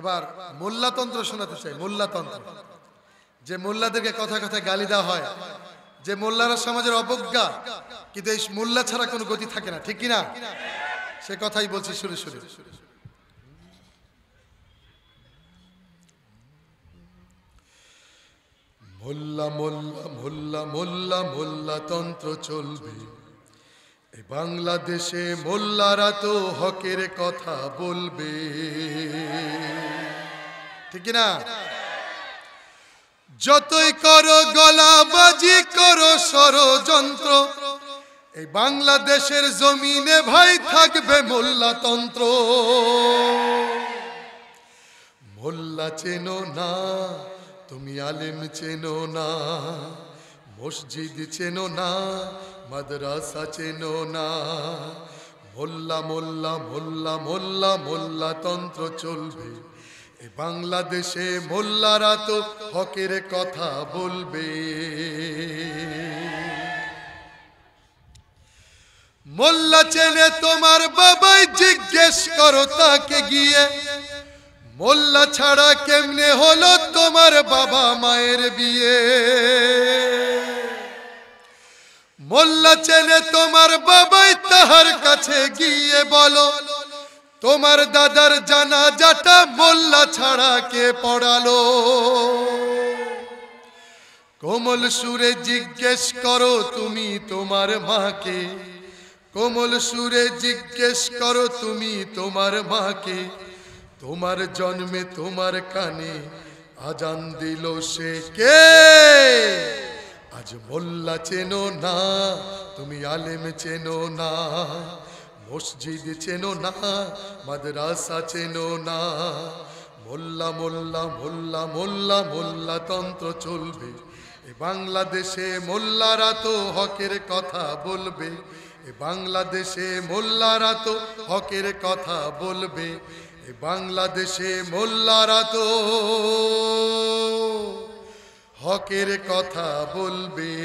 এবার মোল্লা তন্ত্র শোনাতে চাই। মোল্লা তন্ত্র, যে মোল্লাদেরকে কথায় কথায় গালি দেওয়া হয়, যে মোল্লারা সমাজের অবজ্ঞা, কিন্তু এই মোল্লা ছাড়া কোনো গতি থাকে না, ঠিক কিনা? সে কথাই বলছি শুরু শুরু। মোল্লা মোল্লা মোল্লা মোল্লা মোল্লা তন্ত্র চলবে এ বাংলাদেশে, মোল্লারা তো হকের কথা বলবে, ঠিক না? যতই করো গলাবাজি, করো ষড়যন্ত্র, এই বাংলাদেশের জমিনে ভাই থাকবে মোল্লাতন্ত্র। মোল্লা চেনো না তুমি, আলেম চেনো না, মসজিদ চেনো না, মাদ্রাসা চেনো না। মোল্লা মোল্লা মোল্লা মোল্লা মোল্লা তন্ত্র চলবে এ বাংলাদেশে, মোল্লারা তো হকের কথা বলবে। মোল্লা চেনে তোমার বাবাই, জিজ্ঞেস করো তাকে গিয়ে, মোল্লা ছাড়া কেমনে হলো তোমার বাবা মায়ের বিয়ে। মোল্লা চেনে তোমার বাবাই, তাহার কাছে গিয়ে বলো তোমার দাদার জানাজাটা মোল্লা ছাড়া কে পড়ালো। কোমল সুরে জিজ্ঞেস করো তুমি তোমার মাকে, কোমল সুরে জিজ্ঞেস করো তুমি তোমার মাকে, তোমার জন্মে তোমার কানে আজান দিল সে কে। আজ মোল্লা চেনো না তুমি, আলেম চেনো না, মসজিদ চেনো না, মাদ্রাসা চেনো না। মোল্লা মোল্লা মোল্লা মোল্লা মোল্লা তন্ত্র চলবে এ বাংলাদেশে, মোল্লারা তো হকের কথা বলবে এ বাংলাদেশে, মোল্লারা তো হকের কথা বলবে এ বাংলাদেশে, মোল্লারা তো হকের কথা বলবে।